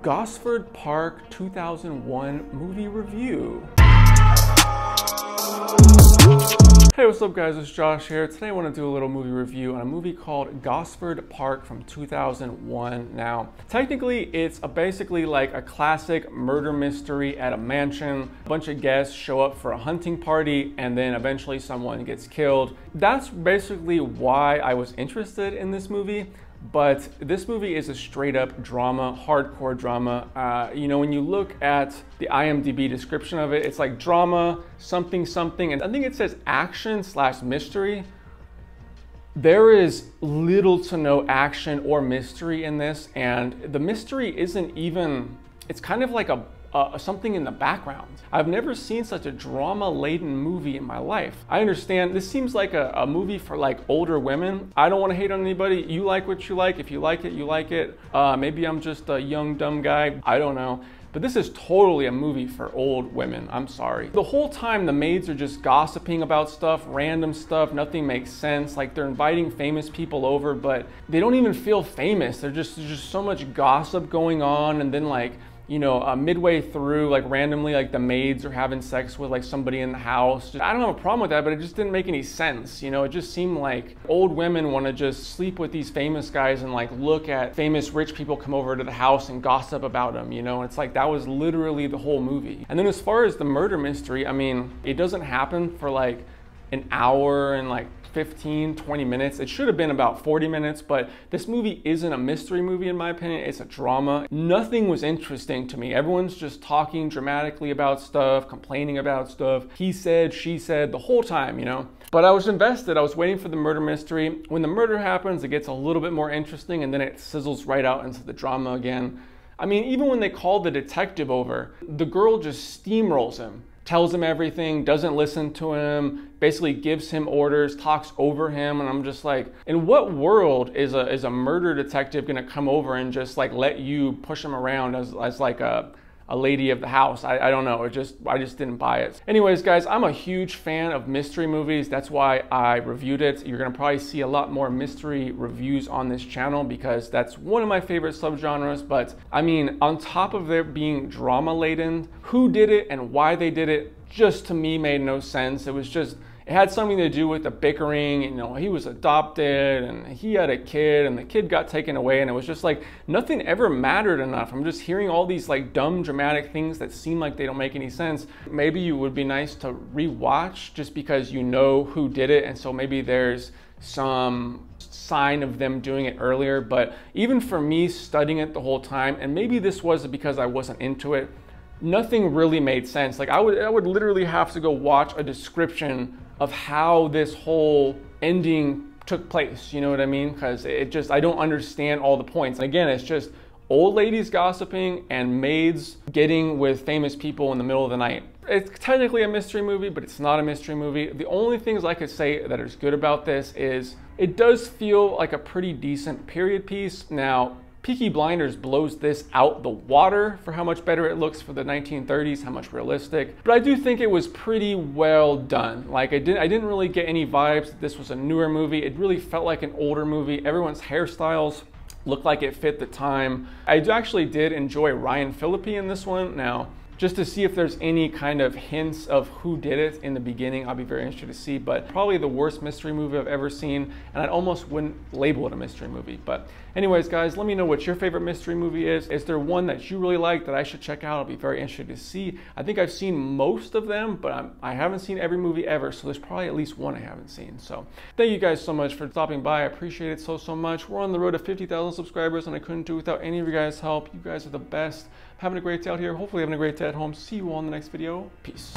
Gosford Park 2001 movie review. Hey, what's up guys, it's Josh here. Today I want to do a little movie review on a movie called Gosford Park from 2001. Now, technically it's basically like a classic murder mystery at a mansion. A bunch of guests show up for a hunting party and then eventually someone gets killed. That's basically why I was interested in this movie. But this movie is a straight up drama, hardcore drama. You know, when you look at the IMDb description of it, it's like drama, something, something, and I think it says action/mystery. There is little to no action or mystery in this, and the mystery isn't even, it's kind of like a something in the background. I've never seen such a drama-laden movie in my life. I understand this seems like a movie for like older women. I don't want to hate on anybody. You like what you like. If you like it, you like it. Maybe I'm just a young, dumb guy. I don't know. But this is totally a movie for old women, I'm sorry. The whole time the maids are just gossiping about stuff, random stuff, nothing makes sense. Like they're inviting famous people over, but they don't even feel famous. There's just so much gossip going on, and then like, you know, midway through, like randomly, like the maids are having sex with like somebody in the house. I don't have a problem with that, but it just didn't make any sense. You know, it just seemed like old women want to just sleep with these famous guys and like look at famous rich people come over to the house and gossip about them, you know? And it's like, that was literally the whole movie. And then as far as the murder mystery, I mean, it doesn't happen for like an hour and like 15, 20 minutes. It should have been about 40 minutes, but this movie isn't a mystery movie in my opinion, it's a drama. Nothing was interesting to me. Everyone's just talking dramatically about stuff, complaining about stuff. He said, she said, the whole time, you know? But I was invested, I was waiting for the murder mystery. When the murder happens, it gets a little bit more interesting and then it sizzles right out into the drama again. I mean, even when they call the detective over, the girl just steamrolls him. Tells him everything, doesn't listen to him, basically gives him orders, talks over him, and I'm just like, in what world is a murder detective gonna come over and just like let you push him around as like a lady of the house? I don't know, I just didn't buy it. Anyways guys, I'm a huge fan of mystery movies, that's why I reviewed it. You're gonna probably see a lot more mystery reviews on this channel because that's one of my favorite subgenres. But I mean, on top of there being drama laden, who did it and why they did it just to me made no sense. It was just, it had something to do with the bickering, you know, he was adopted and he had a kid and the kid got taken away, and it was just like nothing ever mattered enough. I'm just hearing all these like dumb dramatic things that seem like they don't make any sense. Maybe it would be nice to rewatch just because you know who did it, and so maybe there's some sign of them doing it earlier. But even for me studying it the whole time, and maybe this was because I wasn't into it, nothing really made sense. Like I would literally have to go watch a description of how this whole ending took place, you know what I mean? Because it just, I don't understand all the points. And again, it's just old ladies gossiping and maids getting with famous people in the middle of the night. It's technically a mystery movie, but it's not a mystery movie. The only things I could say that is good about this is it does feel like a pretty decent period piece. Now, Peaky Blinders blows this out the water for how much better it looks for the 1930s, how much realistic. But I do think it was pretty well done. Like I didn't really get any vibes that this was a newer movie. It really felt like an older movie. Everyone's hairstyles looked like it fit the time. I actually did enjoy Ryan Phillippe in this one. Now, just to see if there's any kind of hints of who did it in the beginning, I'll be very interested to see, but probably the worst mystery movie I've ever seen, and I almost wouldn't label it a mystery movie. But anyways, guys, let me know what your favorite mystery movie is. Is there one that you really like that I should check out? I'll be very interested to see. I think I've seen most of them, but I haven't seen every movie ever, so there's probably at least one I haven't seen. So thank you guys so much for stopping by. I appreciate it so, so much. We're on the road to 50,000 subscribers, and I couldn't do it without any of you guys' help. You guys are the best. I'm having a great day out here. Hopefully having a great day at home. See you all in the next video. Peace.